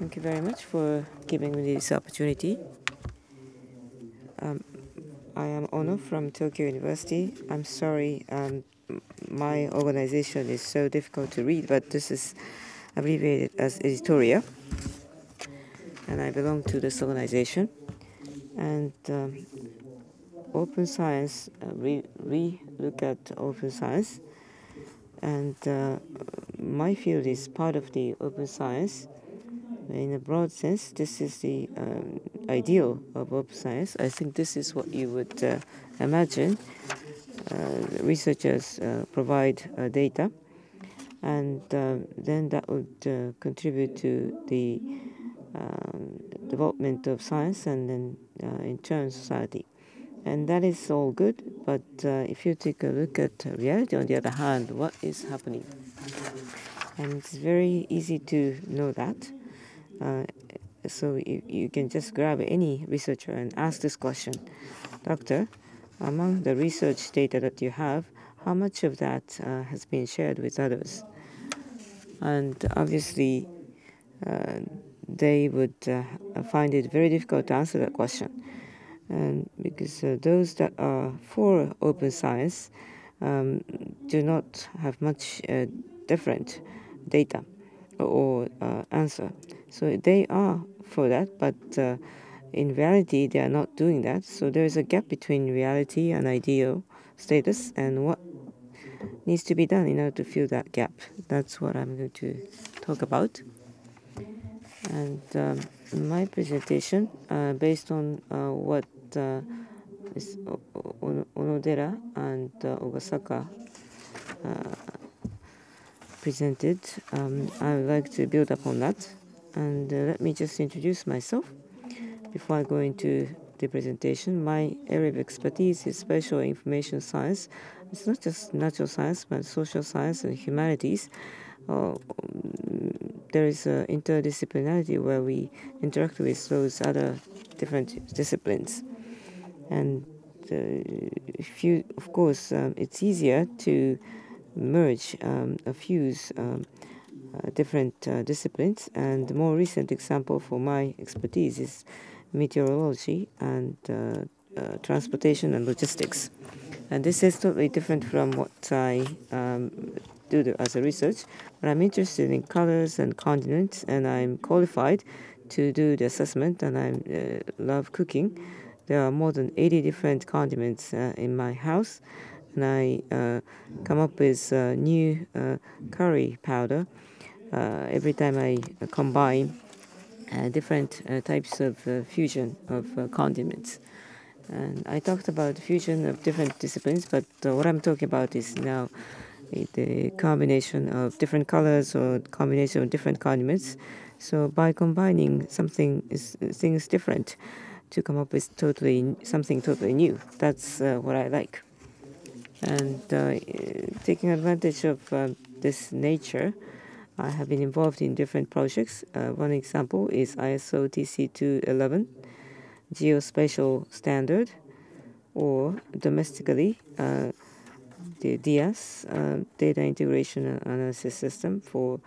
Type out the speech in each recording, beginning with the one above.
Thank you very much for giving me this opportunity. I am Ono from Tokyo University. I'm sorry my organization is so difficult to read, but this is abbreviated as Editoria, and I belong to this organization. And open science, we look at open science, and my field is part of the open science. In a broad sense, this is the ideal of open science. I think this is what you would imagine. Researchers provide data, and then that would contribute to the development of science and then in turn society. And that is all good, but if you take a look at reality, on the other hand, what is happening? And it's very easy to know that. So you can just grab any researcher and ask this question. Doctor, among the research data that you have, how much of that has been shared with others? And obviously, they would find it very difficult to answer that question. And because those that are for open science do not have much different data or answer. So they are for that, but in reality, they are not doing that. So there is a gap between reality and ideal status and what needs to be done in order to fill that gap. That's what I'm going to talk about. And my presentation, based on what Onodera and Ogasaka presented, I would like to build upon that. And let me just introduce myself before I go into the presentation. My area of expertise is spatial information science. It's not just natural science, but social science and humanities. There is an interdisciplinarity where we interact with those other different disciplines. And if you, of course, it's easier to merge, fuse different disciplines, and the more recent example for my expertise is meteorology and transportation and logistics. And this is totally different from what I do as a research, but I'm interested in colors and continents, and I'm qualified to do the assessment, and I love cooking. There are more than 80 different condiments in my house, and I come up with new curry powder every time I combine different types of fusion of condiments. And I talked about fusion of different disciplines, but what I'm talking about is now the combination of different colors or combination of different condiments. So by combining something is things different to come up with totally something totally new. That's what I like. And taking advantage of this nature, I have been involved in different projects. One example is ISO TC 211, geospatial standard, or domestically the DIAS, Data Integration and Analysis System for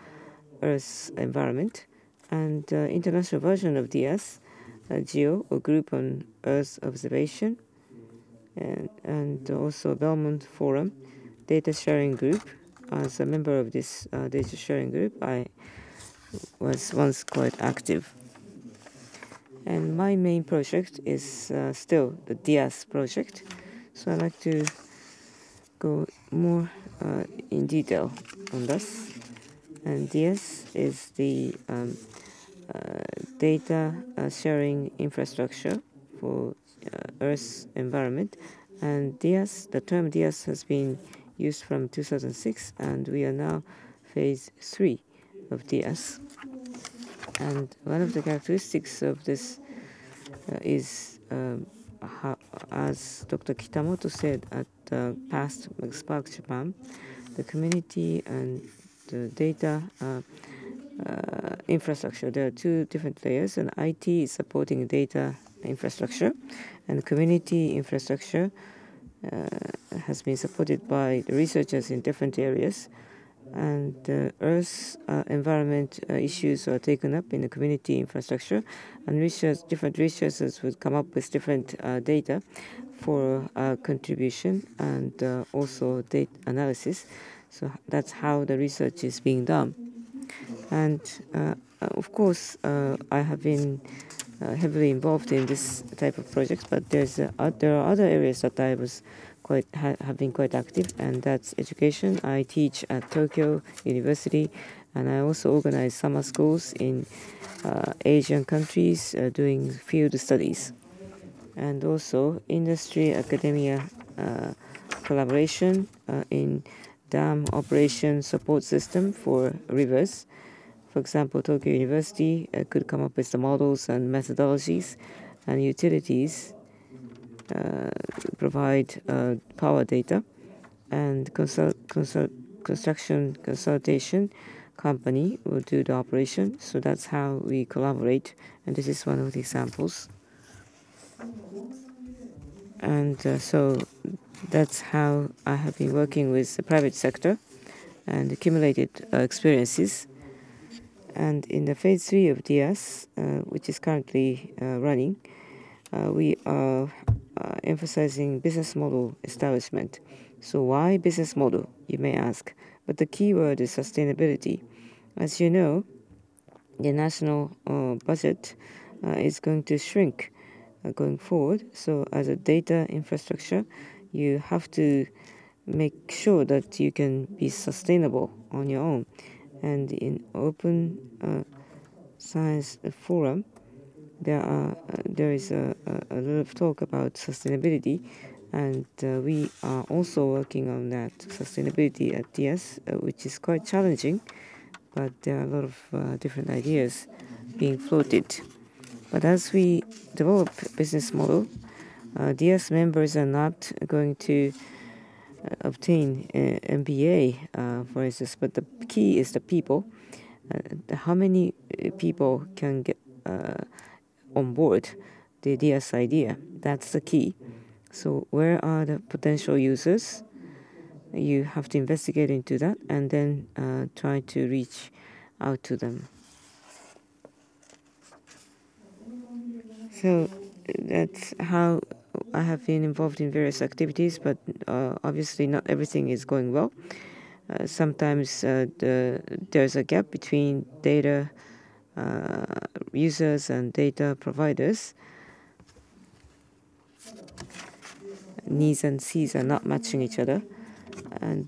Earth's Environment, and international version of DIAS, Geo, or Group on Earth Observation, and also Belmont Forum, Data Sharing Group. As a member of this data sharing group, I was once quite active. And my main project is still the DIAS project, so I'd like to go more in detail on this. And DIAS is the data sharing infrastructure for Earth's environment. And DIAS, the term DIAS has been used from 2006, and we are now phase 3 of DIAS. And one of the characteristics of this is as Dr. Kitamoto said at the past SPARC Japan, the community and the data infrastructure. There are two different layers, and IT is supporting data infrastructure, and community infrastructure has been supported by the researchers in different areas. and Earth's environment issues are taken up in the community infrastructure, and research, different researchers would come up with different data for contribution and also data analysis. So that's how the research is being done. And of course, I have been heavily involved in this type of projects, but there's there are other areas that I was have been quite active, and that's education. I teach at Tokyo University, and I also organize summer schools in Asian countries doing field studies, and also industry academia collaboration in dam operation support system for rivers. For example, Tokyo University could come up with the models and methodologies, and utilities provide power data, and construction consultation company will do the operation. So that's how we collaborate, and this is one of the examples. And so that's how I have been working with the private sector and accumulated experiences. And in the phase 3 of DIAS, which is currently running, we are emphasizing business model establishment. So why business model, you may ask? But the key word is sustainability. As you know, the national budget is going to shrink going forward. So as a data infrastructure, you have to make sure that you can be sustainable on your own. And in Open Science Forum, there is a lot of talk about sustainability, and we are also working on that sustainability at DIAS, which is quite challenging, but there are a lot of different ideas being floated. But as we develop business model, DIAS members are not going to obtain MBA, for instance, but the key is the people. How many people can get on board the DIAS idea? That's the key. So where are the potential users? You have to investigate into that, and then try to reach out to them. So that's how I have been involved in various activities, but obviously not everything is going well. Sometimes there's a gap between data users and data providers. Needs and Cs are not matching each other.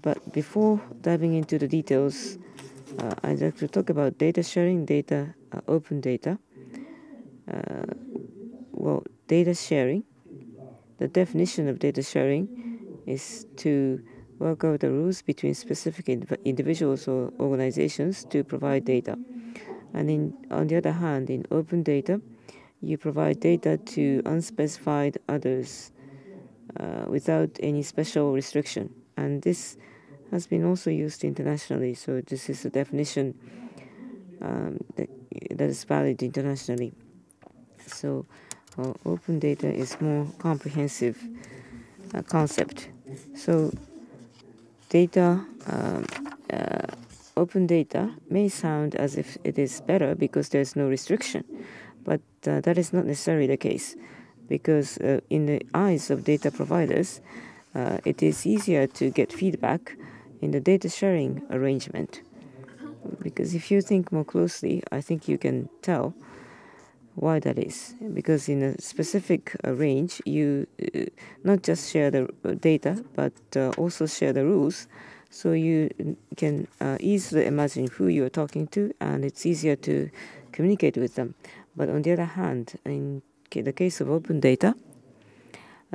But before diving into the details, I'd like to talk about data sharing, open data. Well, data sharing. The definition of data sharing is to work out the rules between specific individuals or organizations to provide data. And on the other hand, in open data, you provide data to unspecified others without any special restriction. And this has been also used internationally, so this is a definition that is valid internationally. So open data is more comprehensive concept. So data, open data may sound as if it is better because there's no restriction, but that is not necessarily the case, because in the eyes of data providers, it is easier to get feedback in the data sharing arrangement. Because if you think more closely, I think you can tell why that is, because in a specific range, you not just share the data, but also share the rules. So you can easily imagine who you are talking to, and it's easier to communicate with them. But on the other hand, in the case of open data,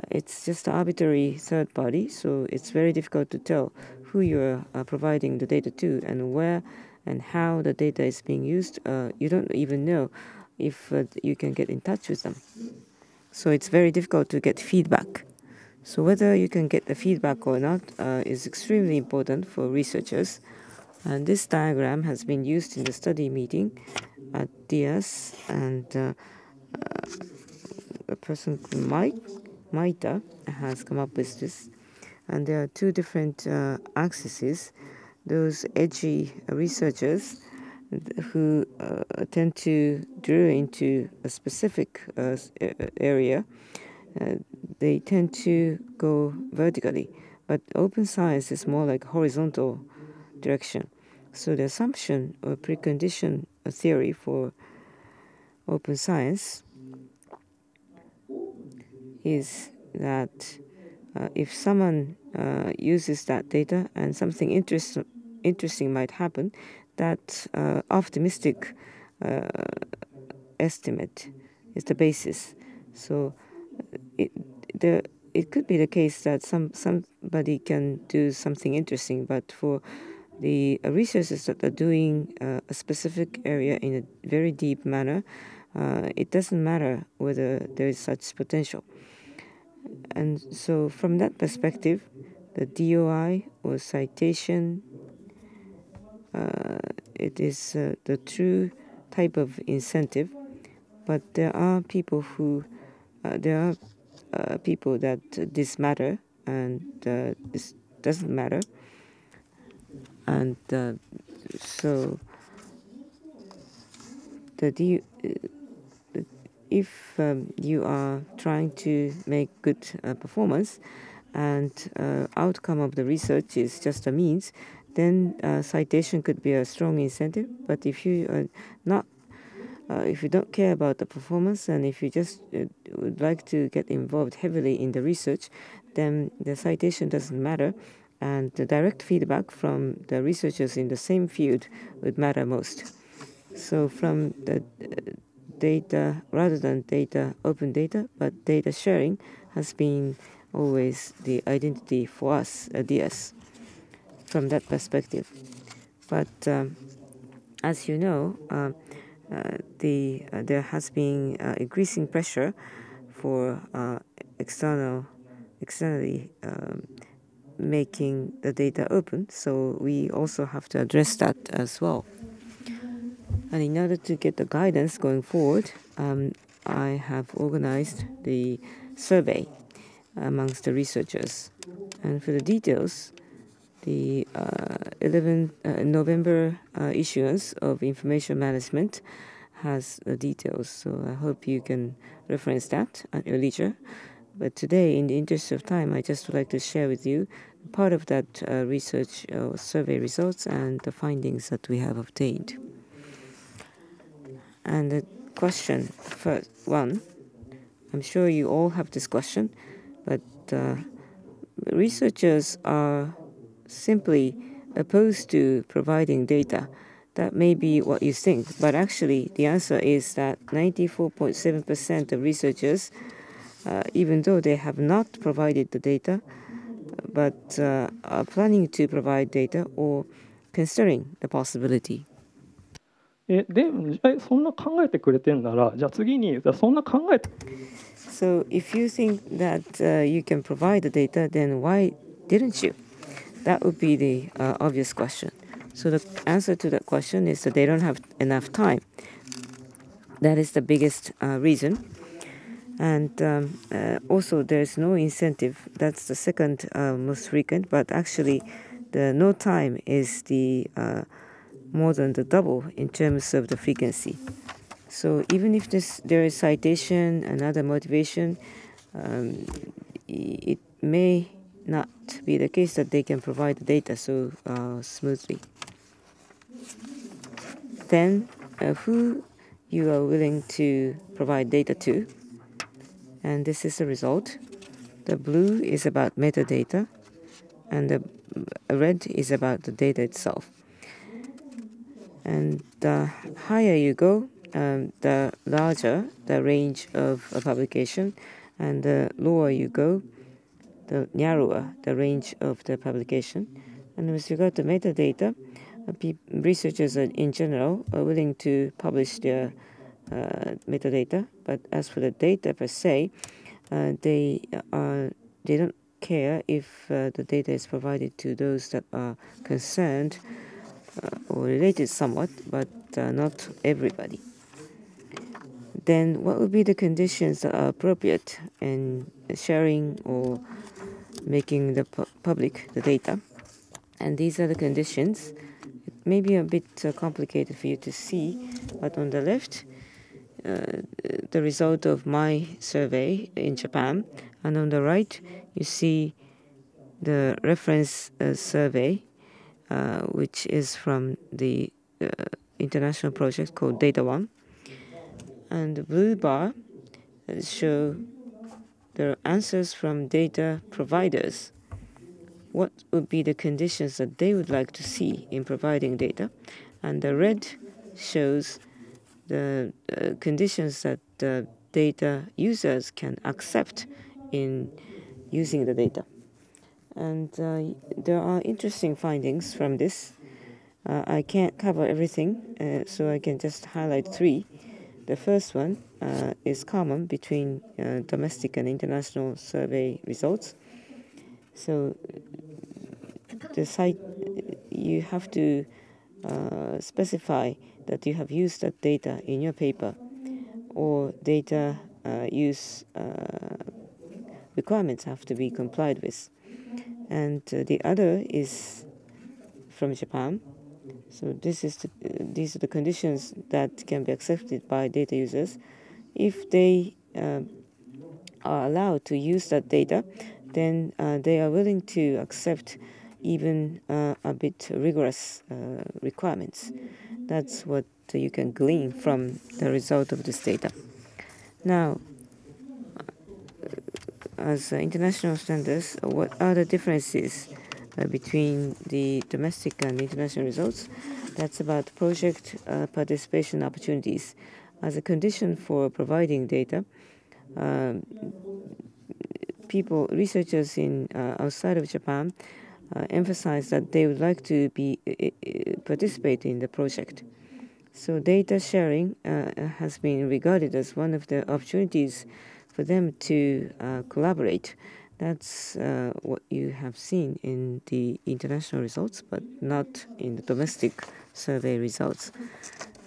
it's just an arbitrary third party, so it's very difficult to tell who you are providing the data to and where and how the data is being used. You don't even know if you can get in touch with them. So it's very difficult to get feedback. So whether you can get the feedback or not is extremely important for researchers. And this diagram has been used in the study meeting at DIAS, and a person called Maita has come up with this. And there are two different axes those edgy researchers who tend to drill into a specific area, they tend to go vertically. But open science is more like horizontal direction. So the assumption or precondition theory for open science is that if someone uses that data and something interesting might happen, that optimistic estimate is the basis. So it could be the case that somebody can do something interesting, but for the researchers that are doing a specific area in a very deep manner, it doesn't matter whether there is such potential. And so from that perspective, the DOI or citation, it is the true type of incentive. But there are people who, people that this matter and this doesn't matter. And so if you are trying to make good performance and outcome of the research is just a means, then citation could be a strong incentive. But if you are not, if you don't care about the performance and if you just would like to get involved heavily in the research, then the citation doesn't matter, and the direct feedback from the researchers in the same field would matter most. So from the data, rather than data, open data, but data sharing has been always the identity for us at DIAS from that perspective. But as you know, there has been increasing pressure for externally making the data open, so we also have to address that as well. And in order to get the guidance going forward, I have organized the survey amongst the researchers. And for the details, the 11 November issuance of Information Management has the details, so I hope you can reference that at your leisure. But today, in the interest of time, I just would like to share with you part of that research survey results and the findings that we have obtained. And the question, first one, I'm sure you all have this question, but researchers are simply opposed to providing data. That may be what you think, but actually the answer is that 94.7% of researchers, even though they have not provided the data, but are planning to provide data or considering the possibility. そんな考えてくれてんなら、じゃあ次に、そんな考えて。So if you think that you can provide the data, then why didn't you? That would be the obvious question. So the answer to that question is that they don't have enough time. That is the biggest reason. And also there is no incentive. That's the second most frequent, but actually the no time is the more than the double in terms of the frequency. So even if there is citation and other motivation, it may not be the case that they can provide the data so smoothly. Then who you are willing to provide data to, and this is the result. The blue is about metadata, and the red is about the data itself. And the higher you go, the larger the range of a publication, and the lower you go, the narrower the range of the publication. And with regard to metadata, researchers in general are willing to publish their metadata, but as for the data per se, they don't care if the data is provided to those that are concerned or related somewhat, but not everybody. Then what would be the conditions that are appropriate in sharing or making the public the data? and these are the conditions. It may be a bit complicated for you to see, but on the left, the result of my survey in Japan, and on the right, you see the reference survey, which is from the international project called Data One. And the blue bar show the answers from data providers. What would be the conditions that they would like to see in providing data? And the red shows the conditions that the data users can accept in using the data. And there are interesting findings from this. I can't cover everything, so I can just highlight three. The first one is common between domestic and international survey results. So the site, you have to specify that you have used that data in your paper, or data use requirements have to be complied with. And the other is from Japan. So this is these are the conditions that can be accepted by data users. If they are allowed to use that data, then they are willing to accept even a bit rigorous requirements. That's what you can glean from the result of this data. Now, as international standards, what are the differences between the domestic and international results? That's about project participation opportunities. As a condition for providing data, researchers in outside of Japan emphasize that they would like to participate in the project. So data sharing has been regarded as one of the opportunities for them to collaborate. That's what you have seen in the international results, but not in the domestic survey results.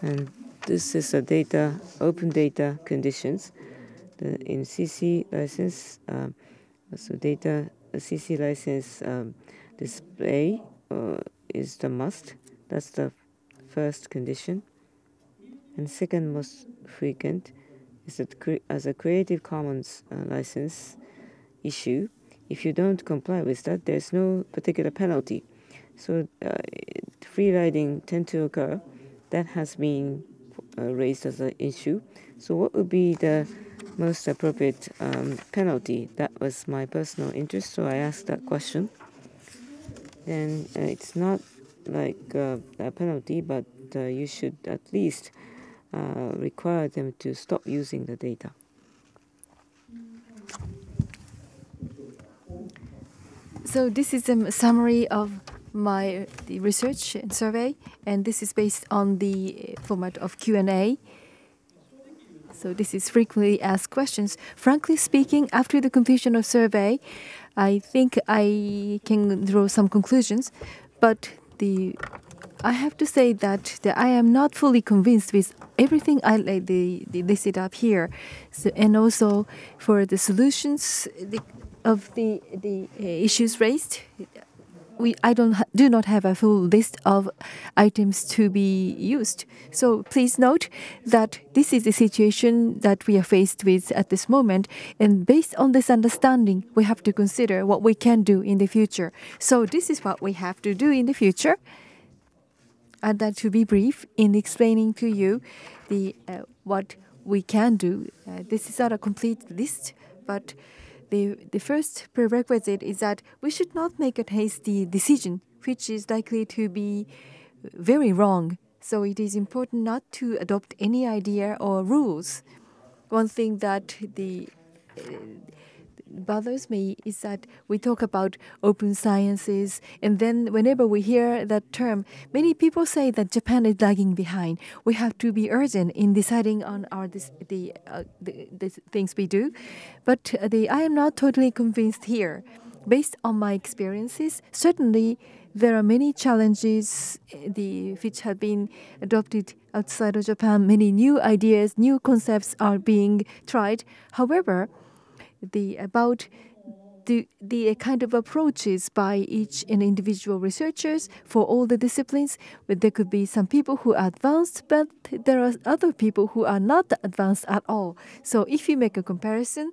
And this is the data, open data conditions. In CC license, so data CC license display is the must. That's the first condition. And second most frequent is that as a Creative Commons license issue, if you don't comply with that, there's no particular penalty. So free-riding tends to occur. That has been raised as an issue. So what would be the most appropriate penalty? That was my personal interest, so I asked that question. Then it's not like a penalty, but you should at least require them to stop using the data. So this is a summary of the research and survey, and this is based on the format of Q&A. So this is frequently asked questions. Frankly speaking, after the completion of survey, I think I can draw some conclusions, but I have to say that I am not fully convinced with everything they listed up here. So, and also for the solutions of the issues raised, I do not have a full list of items to be used. So please note that this is the situation that we are faced with at this moment. And based on this understanding, we have to consider what we can do in the future. So this is what we have to do in the future. And that to be brief in explaining to you what we can do. This is not a complete list, but the first prerequisite is that we should not make a hasty decision, which is likely to be very wrong. So it is important not to adopt any idea or rules. One thing that bothers me is that we talk about open sciences, and then whenever we hear that term, many people say that Japan is lagging behind. We have to be urgent in deciding on the things we do, but I am not totally convinced here. Based on my experiences, certainly there are many challenges which have been adopted outside of Japan. Many new ideas, new concepts are being tried. However, about the kind of approaches by each and individual researchers for all the disciplines. But there could be some people who are advanced, but there are other people who are not advanced at all. So if you make a comparison,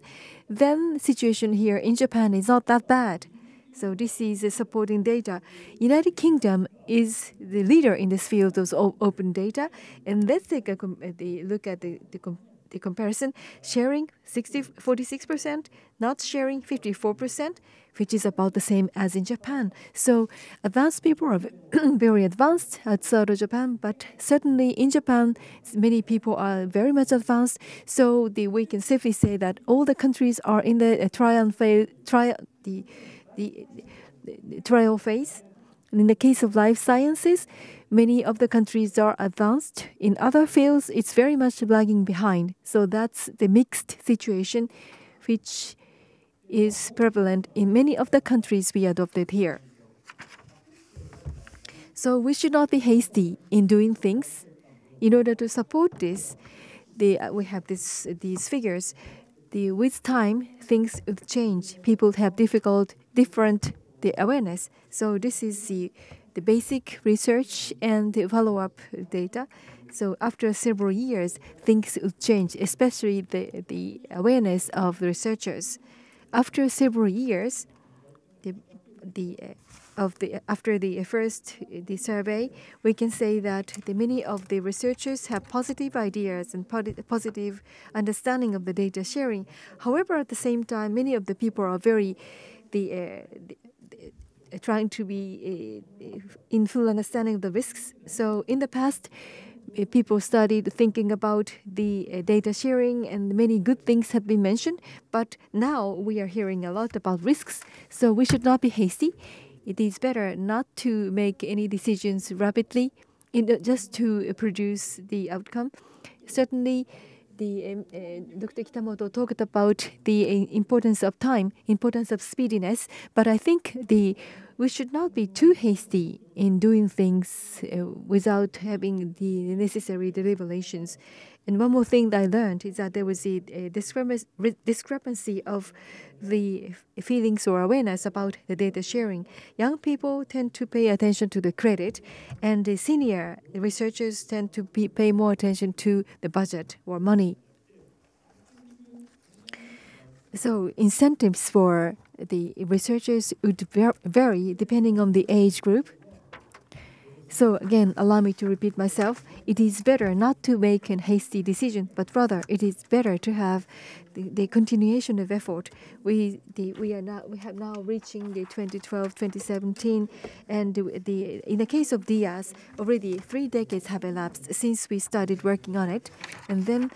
then the situation here in Japan is not that bad. So this is the supporting data. United Kingdom is the leader in this field of open data. And let's take a look at the comparison. Sharing 46%, not sharing 54%, which is about the same as in Japan. So advanced people are very advanced outside of Japan, but certainly in Japan, many people are very much advanced. So we can safely say that all the countries are in the trial phase. In the case of life sciences, many of the countries are advanced. In other fields, it's very much lagging behind. So that's the mixed situation, which is prevalent in many of the countries we adopted here. So we should not be hasty in doing things. In order to support this, we have these figures. With time, things would change. People have different awareness. So this is the basic research and the follow-up data. So after several years, things will change, especially the awareness of the researchers. After several years, after the first survey, we can say that many of the researchers have positive ideas and positive understanding of the data sharing. However, at the same time, many of the people are very trying to be in full understanding of the risks. So in the past, people started thinking about the data sharing, and many good things have been mentioned. But now we are hearing a lot about risks, so we should not be hasty. It is better not to make any decisions rapidly, just to produce the outcome. Certainly, Dr. Kitamoto talked about the importance of time, importance of speediness, but I think we should not be too hasty in doing things without having the necessary deliberations. And one more thing that I learned is that there was a discrepancy of the feelings or awareness about the data sharing. Young people tend to pay attention to the credit, and the senior researchers tend to pay more attention to the budget or money. So incentives for the researchers would vary depending on the age group. So again, allow me to repeat myself. It is better not to make a hasty decision, but rather it is better to have the continuation of effort. We have now reaching the 2012, 2017, and in the case of DIAS, already 3 decades have elapsed since we started working on it. And then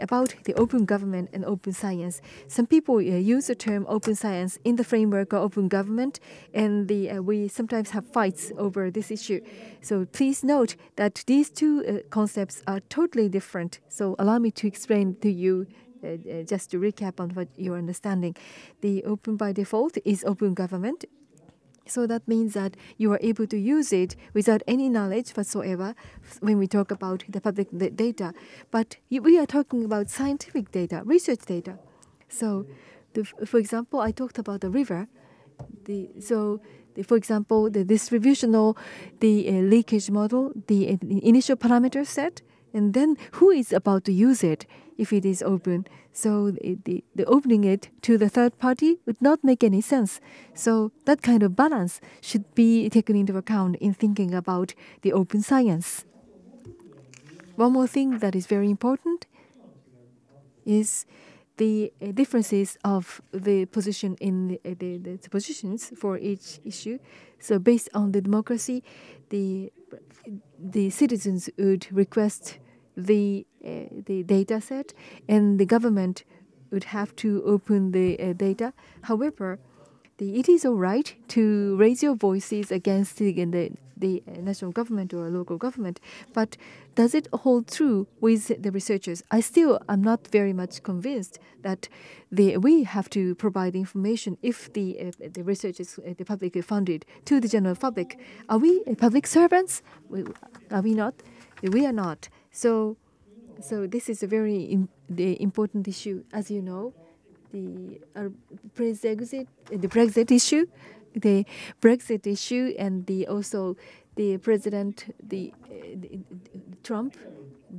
about the open government and open science. Some people use the term open science in the framework of open government, and we sometimes have fights over this issue. So please note that these two concepts are totally different. So allow me to explain to you. Just to recap on what you're understanding, the open by default is open government. So that means that you are able to use it without any knowledge whatsoever when we talk about the public data. But we are talking about scientific data, research data. So, for example, I talked about the river. For example, the distributional, leakage model, the initial parameter set, and then who is about to use it if it is open. So the opening it to the third party would not make any sense. So that kind of balance should be taken into account in thinking about the open science. One more thing that is very important is the differences of the position in the positions for each issue. So based on the democracy, the citizens would request the data set, and the government would have to open the data. However, it is all right to raise your voices against the national government or local government, but does it hold true with the researchers? I still am not very much convinced that we have to provide information if the research is publicly funded to the general public. Are we public servants? Are we not? We are not. So this is a very important issue, as you know. the Brexit issue, and also the President Trump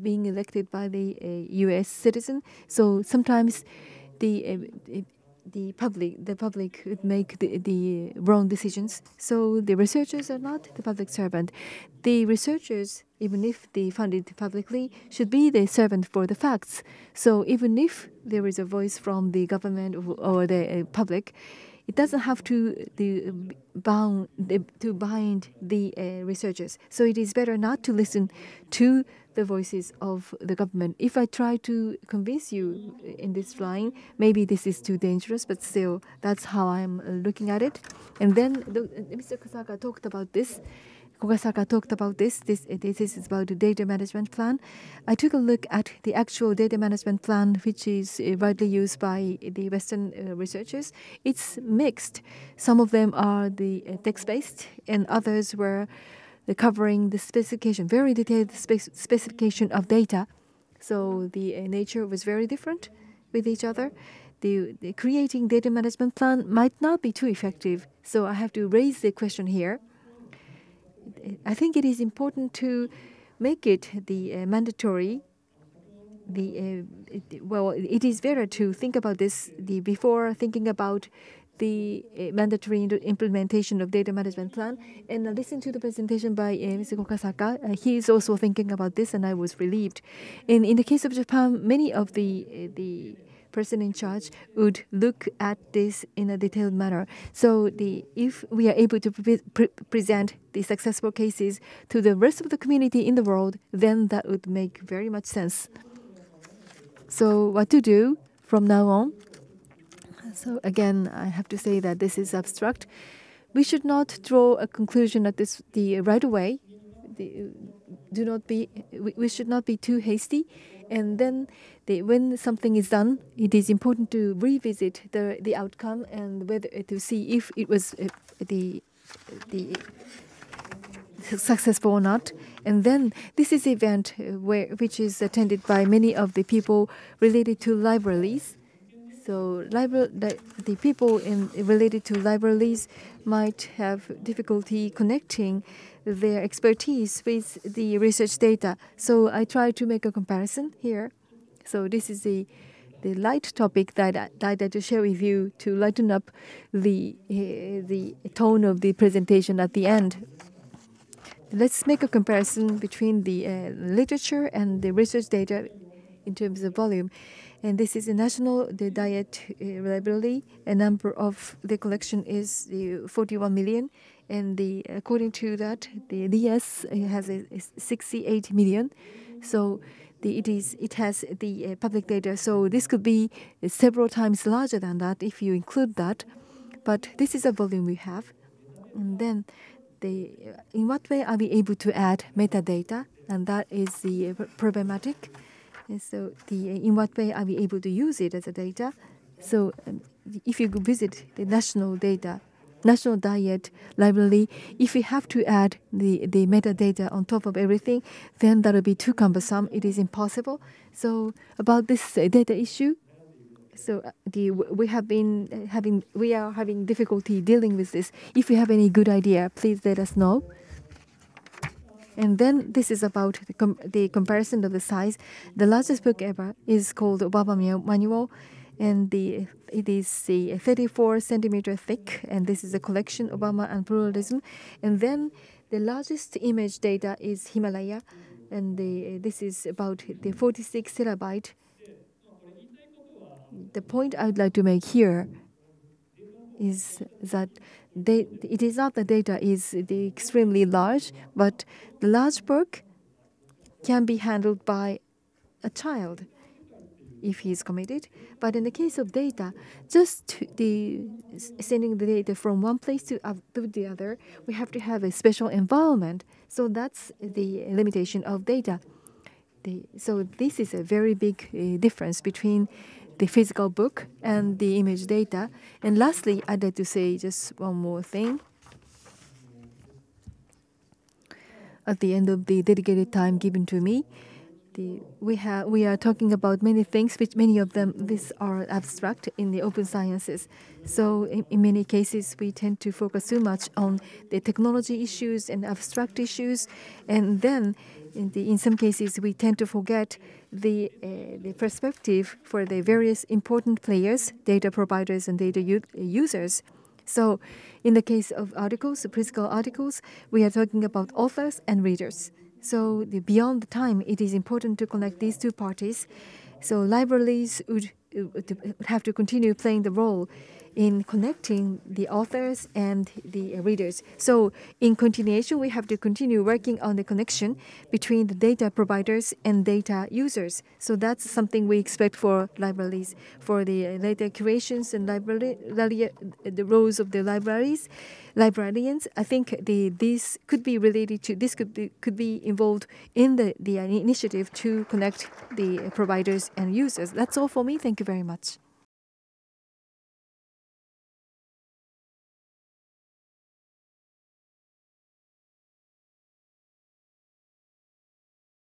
being elected by the U.S. citizen. So sometimes the public would make the wrong decisions. So the researchers are not the public servant. The researchers, even if they funded publicly, should be the servant for the facts. So even if there is a voice from the government or the public, it doesn't have to bind the researchers. So it is better not to listen to the voices of the government. If I try to convince you in this line, maybe this is too dangerous, but still, that's how I'm looking at it. And then Mr. Ogasaka talked about this. This is about the data management plan. I took a look at the actual data management plan, which is widely used by the Western researchers. It's mixed. Some of them are the text-based, and others were covering the specification, very detailed specification of data. So the nature was very different with each other. The creating data management plan might not be too effective. So I have to raise the question here. I think it is important to make it the mandatory. It is better to think about this before thinking about the mandatory implementation of data management plan. And I listened to the presentation by Mr. Ogasaka. He is also thinking about this, and I was relieved. And in the case of Japan, many of the person in charge would look at this in a detailed manner. So if we are able to present the successful cases to the rest of the community in the world, then that would make very much sense. So what to do from now on? So again, I have to say that this is abstract. We should not draw a conclusion at this right away. We should not be too hasty. And then when something is done, it is important to revisit the outcome and whether to see if it was the successful or not. And then this is an event which is attended by many of the people related to libraries. So the people related to libraries might have difficulty connecting their expertise with the research data. So I try to make a comparison here. So this is the light topic that I had to share with you to lighten up the tone of the presentation at the end. Let's make a comparison between the literature and the research data in terms of volume. And this is the National Diet Library. A number of the collection is 41 million. And according to that, the DIAS has 68 million. So it has the public data. So this could be several times larger than that if you include that. But this is a volume we have. And then in what way are we able to add metadata? And that is the problematic. So in what way are we able to use it as a data? So if you visit the National Diet Library, if we have to add the metadata on top of everything, then that will be too cumbersome. It is impossible. So about this data issue, so we are having difficulty dealing with this. If you have any good idea, please let us know. And then this is about the comparison of the size. The largest book ever is called Obama Manual, and it is 34 centimeter thick, and this is a collection, Obama and Pluralism. And then the largest image data is Himalaya, and this is about the 46 terabyte. The point I would like to make here is that it is not the data is extremely large, but the large book can be handled by a child if he is committed. But in the case of data, just sending the data from one place to the other, we have to have a special environment. So that's the limitation of data. So this is a very big difference between the physical book and the image data. And lastly, I'd like to say just one more thing. At the end of the dedicated time given to me, we are talking about many things, which many of them these are abstract in the open sciences. So in many cases, we tend to focus too much on the technology issues and abstract issues, and then in some cases we tend to forget the perspective for the various important players, data providers and data users. So in the case of articles, physical articles, we are talking about authors and readers. So beyond the time, it is important to connect these two parties. So libraries would have to continue playing the role in connecting the authors and the readers. So in continuation, we have to continue working on the connection between the data providers and data users. So that's something we expect for libraries. For the data curations and the roles of the librarians, I think this could be related to, this could be involved in the initiative to connect the providers and users. That's all for me. Thank you very much.